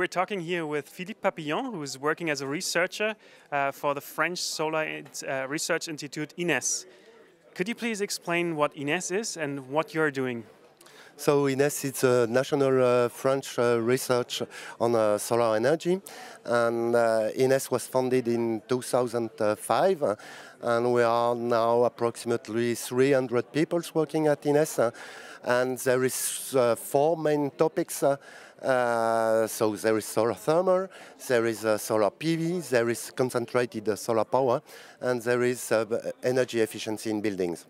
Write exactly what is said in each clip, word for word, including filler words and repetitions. we're talking here with Philippe Papillon, who is working as a researcher uh, for the French Solar uh, Research Institute, INES. Could you please explain what INES is and what you're doing? So INES is a national uh, French uh, research on uh, solar energy, and uh, INES was founded in two thousand five, and we are now approximately three hundred people working at INES, uh, and there is uh, four main topics. Uh, Uh, so there is solar thermal, there is uh, solar P V, there is concentrated uh, solar power, and there is uh, energy efficiency in buildings.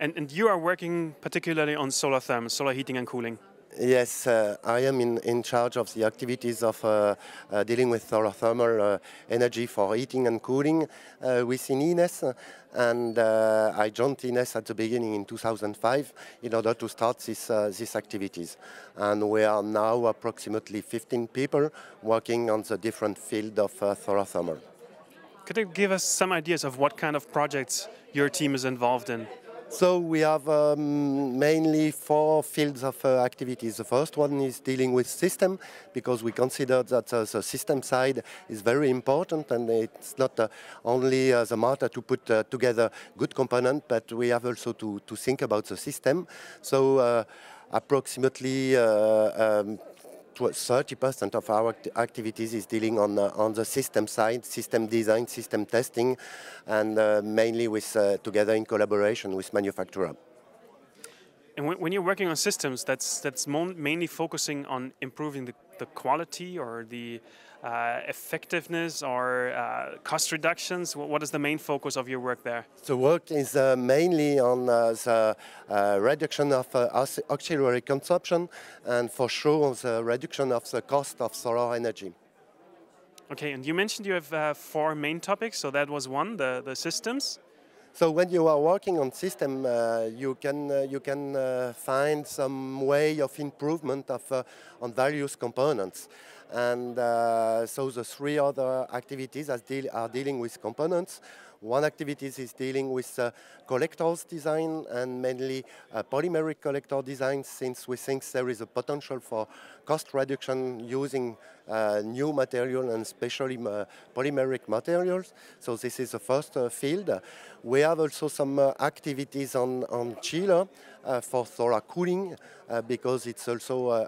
And, and you are working particularly on solar thermal, solar heating and cooling? Yes, uh, I am in, in charge of the activities of uh, uh, dealing with solar thermal uh, energy for heating and cooling uh, within INES. And uh, I joined INES at the beginning in two thousand five in order to start this, uh, these activities. And we are now approximately fifteen people working on the different field of uh, solar thermal. Could you give us some ideas of what kind of projects your team is involved in? So we have um, mainly four fields of uh, activities. The first one is dealing with system, because we consider that uh, the system side is very important, and it's not uh, only uh, the matter to put uh, together good components, but we have also to, to think about the system. So uh, approximately uh, um, thirty percent of our act activities is dealing on, uh, on the system side, system design, system testing, and uh, mainly with, uh, together in collaboration with manufacturer. And when, when you're working on systems, that's, that's mainly focusing on improving the, the quality or the uh, effectiveness or uh, cost reductions. What is the main focus of your work there? The work is uh, mainly on uh, the uh, reduction of uh, auxiliary consumption, and for sure the reduction of the cost of solar energy. Okay, and you mentioned you have uh, four main topics, so that was one, the, the systems. So when you are working on system, uh, you can uh, you can uh, find some way of improvement of uh, on various components, and uh, so the three other activities are, deal are dealing with components. One activity is dealing with uh, collectors design, and mainly uh, polymeric collector design, since we think there is a potential for cost reduction using uh, new material and especially uh, polymeric materials. So this is the first uh, field. We have also some uh, activities on, on chiller uh, for solar cooling, uh, because it's also a,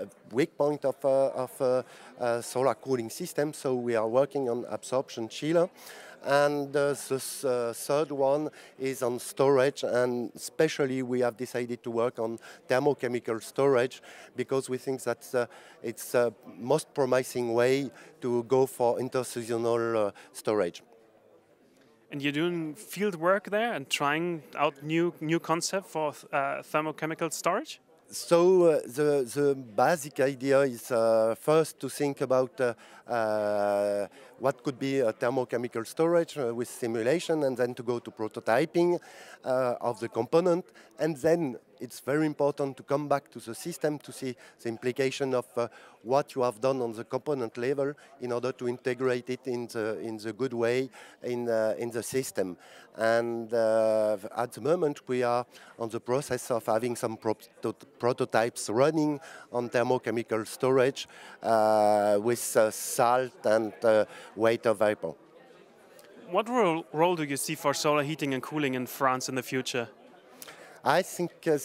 a weak point of, uh, of uh, uh, solar cooling system. So we are working on absorption chiller. And uh, the uh, third one is on storage, and especially we have decided to work on thermochemical storage, because we think that uh, it's the uh, most promising way to go for interseasonal uh, storage. And you're doing field work there and trying out new, new concept for uh, thermochemical storage? So uh, the, the basic idea is uh, first to think about uh, uh, what could be a thermochemical storage uh, with simulation, and then to go to prototyping uh, of the component, and then it's very important to come back to the system to see the implication of uh, what you have done on the component level in order to integrate it in the, in the good way in, uh, in the system. And uh, at the moment we are on the process of having some pro prototypes running on thermochemical storage uh, with uh, salt and uh, water vapor. What role, role do you see for solar heating and cooling in France in the future? I think uh,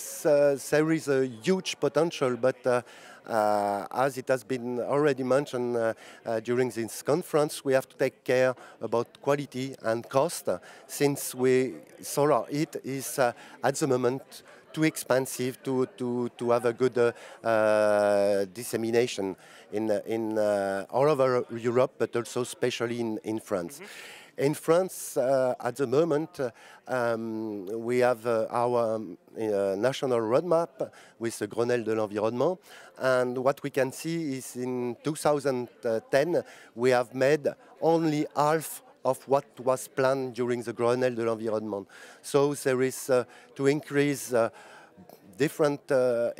there is a huge potential, but uh, uh, as it has been already mentioned uh, uh, during this conference, we have to take care about quality and cost, uh, since we, solar heat is uh, at the moment too expensive to, to, to have a good uh, uh, dissemination in, in uh, all over Europe, but also especially in, in France. Mm-hmm. In France, uh, at the moment, uh, um, we have uh, our um, uh, national roadmap with the Grenelle de l'Environnement, and what we can see is in two thousand ten, we have made only half of what was planned during the Grenelle de l'Environnement. So there is uh, to increase uh, different, uh,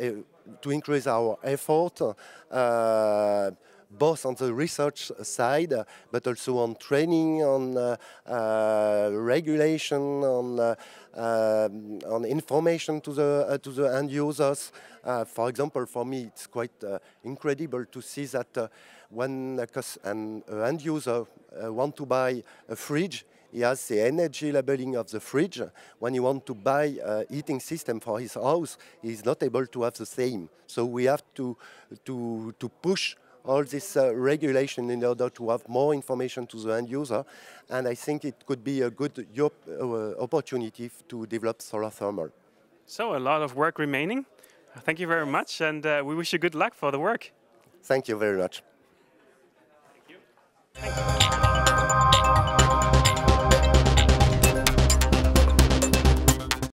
to increase our effort, uh, both on the research side, but also on training, on uh, uh, regulation, on uh, uh, on information to the uh, to the end users. Uh, for example, for me, it's quite uh, incredible to see that uh, when a cus an uh, end user uh, wants to buy a fridge, he has the energy labeling of the fridge. When you want to buy a heating system for his house, he's not able to have the same. So we have to, to, to push all this uh, regulation in order to have more information to the end user. And I think it could be a good Europe, uh, opportunity to develop solar thermal. So a lot of work remaining. Thank you very much. And uh, we wish you good luck for the work. Thank you very much. Thank you. Thank you.